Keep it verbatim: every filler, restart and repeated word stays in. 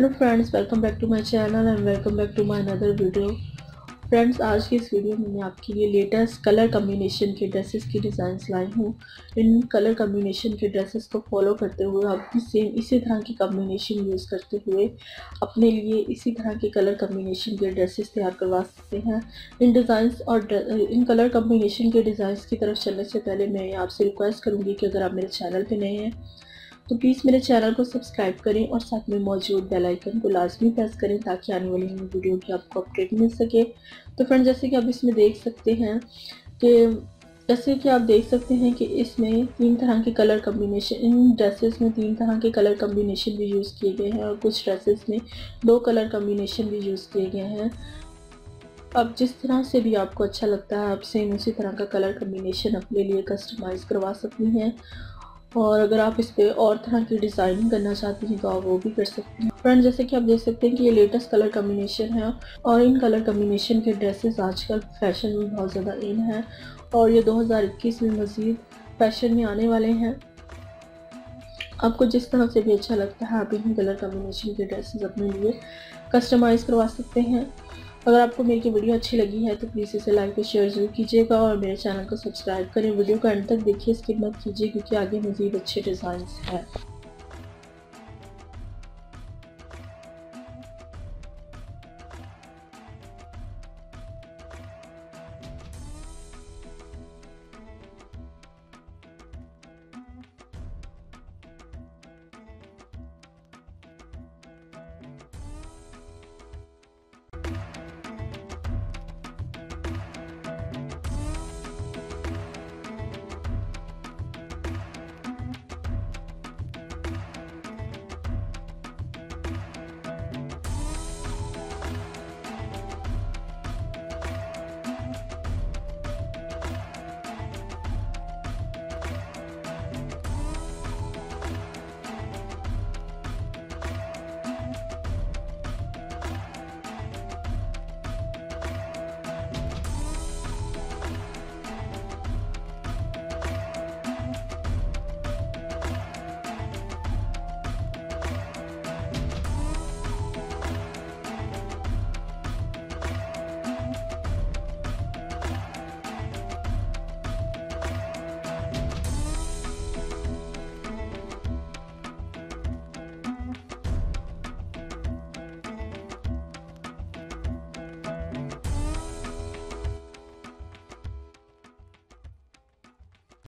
Hello friends, welcome back to my channel and welcome back to my another video. Friends, आज की इस video में मैं आपके लिए लेटेस्ट कलर कम्बिनेशन के ड्रेसेस की डिज़ाइंस लाई हूँ। इन कलर कम्बिनेशन के ड्रेसेस को फॉलो करते हुए आप भी सेम इसी तरह की कम्बिनेशन यूज़ करते हुए अपने लिए इसी तरह के कलर कम्बिनेशन के ड्रेसेस तैयार करवा सकते हैं। इन डिज़ाइंस और इन कलर कम्बिनेशन के डिज़ाइंस की तरफ चलने से पहले मैं आपसे रिक्वेस्ट करूँगी कि अगर आप मेरे चैनल पर नए हैं तो प्लीज़ मेरे चैनल को सब्सक्राइब करें और साथ में मौजूद बेल आइकन को लाजमी प्रेस करें ताकि आने वाली वीडियो की आपको अपडेट मिल सके। तो फ्रेंड्स, जैसे कि आप इसमें देख सकते हैं कि जैसे कि आप देख सकते हैं कि इसमें तीन तरह के कलर कम्बिनेशन, इन ड्रेसेस में तीन तरह के कलर कम्बिनेशन भी यूज़ किए गए हैं और कुछ ड्रेसेस में दो कलर कम्बिनेशन भी यूज़ किए गए हैं। अब जिस तरह से भी आपको अच्छा लगता है आप सेम उसी तरह का कलर कम्बिनेशन अपने लिए कस्टमाइज़ करवा सकती हैं और अगर आप इस पर और तरह की डिज़ाइनिंग करना चाहती हैं तो आप वो भी कर सकते हैं। फ्रेंड्स, जैसे कि आप देख सकते हैं कि ये लेटेस्ट कलर कम्बिनेशन है और इन कलर कम्बिनेशन के ड्रेसेस आजकल फैशन में बहुत ज़्यादा इन है और ये दो हज़ार इक्कीस में मज़ीद फैशन में आने वाले हैं। आपको जिस तरह से भी अच्छा लगता है आप इन कलर कम्बिनेशन के ड्रेसेस अपने लिए कस्टमाइज़ करवा सकते हैं। अगर आपको मेरी की वीडियो अच्छी लगी है तो प्लीज़ इसे लाइक और शेयर जरूर कीजिएगा और मेरे चैनल को सब्सक्राइब करें। वीडियो को अंत तक देखिए, स्किप मत कीजिए क्योंकि आगे मज़ीद अच्छे डिज़ाइंस हैं।